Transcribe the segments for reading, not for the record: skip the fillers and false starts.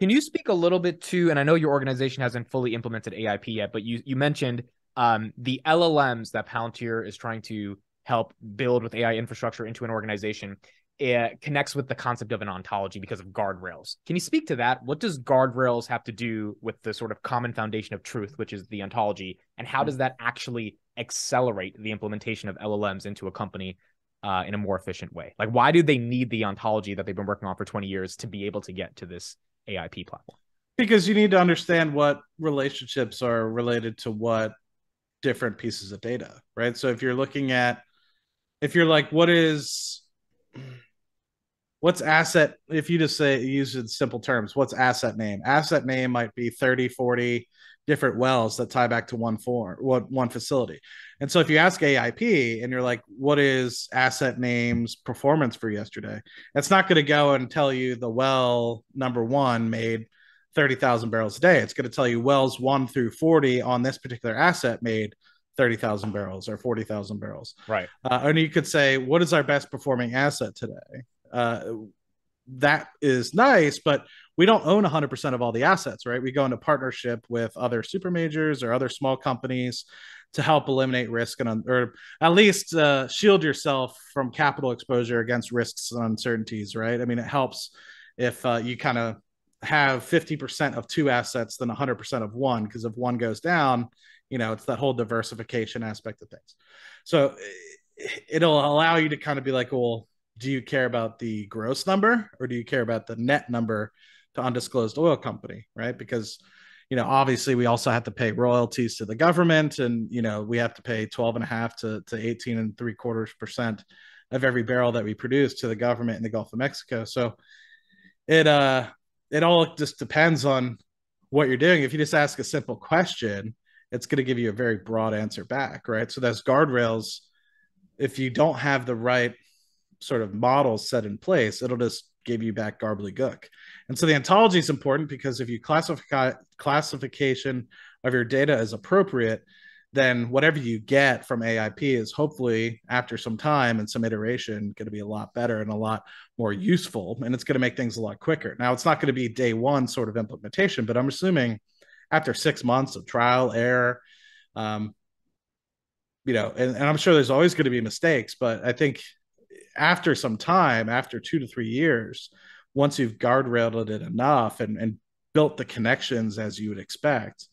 Can you speak a little bit to, and I know your organization hasn't fully implemented AIP yet, but you mentioned the LLMs that Palantir is trying to help build with AI infrastructure into an organization. It connects with the concept of an ontology because of guardrails. Can you speak to that? What does guardrails have to do with the sort of common foundation of truth, which is the ontology? And how does that actually accelerate the implementation of LLMs into a company in a more efficient way? Like, why do they need the ontology that they've been working on for 20 years to be able to get to this AIP platform? Because you need to understand what relationships are related to what different pieces of data, right? So if you're looking at, if you're like, what's asset, if you just say, use it in simple terms, what's asset name? Asset name might be 30, 40 different wells that tie back to one facility. And so if you ask AIP and you're like, what is asset name's performance for yesterday? It's not going to go and tell you the well number one made 30,000 barrels a day. It's going to tell you wells 1 through 40 on this particular asset made 30,000 barrels or 40,000 barrels. Right. And you could say, what is our best performing asset today? That is nice, but we don't own 100% of all the assets, right? We go into partnership with other super majors or other small companies to help eliminate risk and, or at least shield yourself from capital exposure against risks and uncertainties, right? I mean, it helps if you kind of have 50% of two assets than 100% of one, because if one goes down, you know, it's that whole diversification aspect of things. So it'll allow you to kind of be like, well, do you care about the gross number or do you care about the net number to undisclosed oil company, right? Because, you know, obviously we also have to pay royalties to the government and, you know, we have to pay 12.5 to 18.75% of every barrel that we produce to the government in the Gulf of Mexico. So it all just depends on what you're doing. If you just ask a simple question, it's going to give you a very broad answer back, right? So that's guardrails. If you don't have the right sort of model set in place, it'll just give you back gobbledygook. And so the ontology is important because if you classification of your data is appropriate, then whatever you get from AIP is hopefully after some time and some iteration going to be a lot better and a lot more useful. And it's going to make things a lot quicker. Now, it's not going to be day one sort of implementation, but I'm assuming after 6 months of trial, error, you know, and I'm sure there's always going to be mistakes, but I think after some time, after 2 to 3 years, once you've guardrailed it enough and built the connections as you would expect,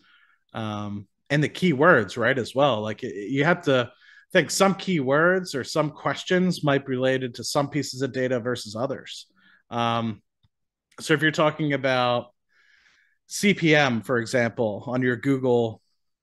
and the key words, right, as well, like you have to think some key words or some questions might be related to some pieces of data versus others. So if you're talking about CPM, for example, on your Google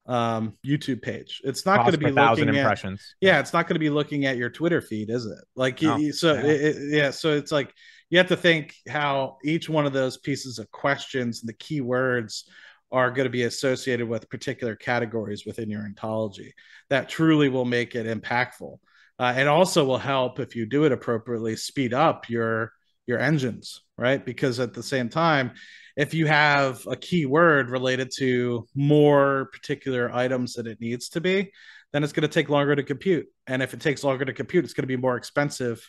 YouTube page, it's not going to be looking at impressions. Yeah, it's not going to be looking at your Twitter feed, is it? Like, no. So yeah, so it's like you have to think how each one of those pieces of questions and the keywords are going to be associated with particular categories within your ontology. That truly will make it impactful. And also will help, if you do it appropriately, speed up your engines, right? Because at the same time, if you have a keyword related to more particular items than it needs to be, then it's going to take longer to compute. And if it takes longer to compute, it's going to be more expensive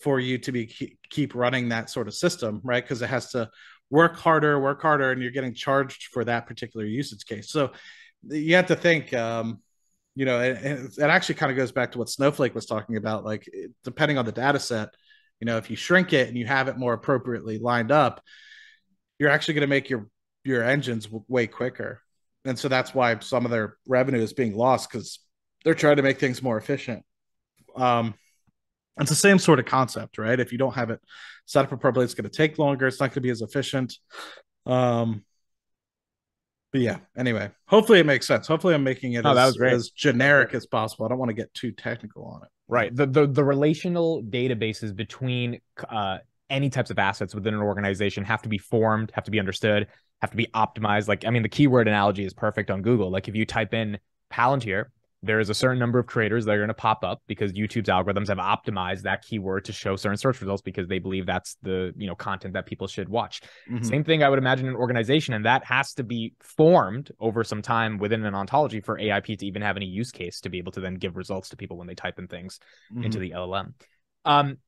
for you to be keep running that sort of system, right? Because it has to work harder, and you're getting charged for that particular usage case. So you have to think, you know, it actually kind of goes back to what Snowflake was talking about, like depending on the data set, you know, if you shrink it and you have it more appropriately lined up, you're actually going to make your engines way quicker. And so that's why some of their revenue is being lost, because they're trying to make things more efficient. It's the same sort of concept, right? If you don't have it set up appropriately, it's going to take longer. It's not going to be as efficient. But yeah, anyway, hopefully it makes sense. Hopefully I'm making it as generic as possible. I don't want to get too technical on it. Right. The relational databases between any types of assets within an organization have to be formed, have to be understood, have to be optimized. Like, I mean, the keyword analogy is perfect on Google. Like, if you type in Palantir, there is a certain number of creators that are going to pop up because YouTube's algorithms have optimized that keyword to show certain search results because they believe that's the, you know, content that people should watch. Mm-hmm. Same thing I would imagine an organization, and that has to be formed over some time within an ontology for AIP to even have any use case to be able to then give results to people when they type in things mm-hmm. into the LLM.